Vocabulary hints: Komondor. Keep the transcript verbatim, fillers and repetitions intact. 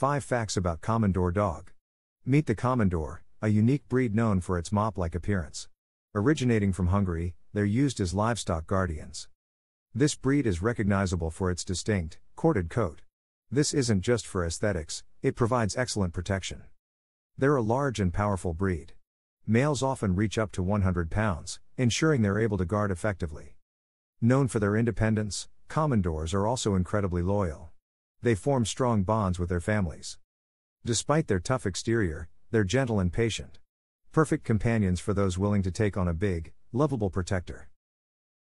five Facts About Komondor Dog. Meet the Komondor, a unique breed known for its mop-like appearance. Originating from Hungary, they're used as livestock guardians. This breed is recognizable for its distinct, corded coat. This isn't just for aesthetics, it provides excellent protection. They're a large and powerful breed. Males often reach up to one hundred pounds, ensuring they're able to guard effectively. Known for their independence, Komondors are also incredibly loyal. They form strong bonds with their families. Despite their tough exterior, they're gentle and patient. Perfect companions for those willing to take on a big, lovable protector.